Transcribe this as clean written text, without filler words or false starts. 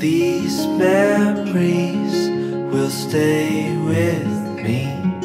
These memories will stay with me.